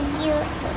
reduces.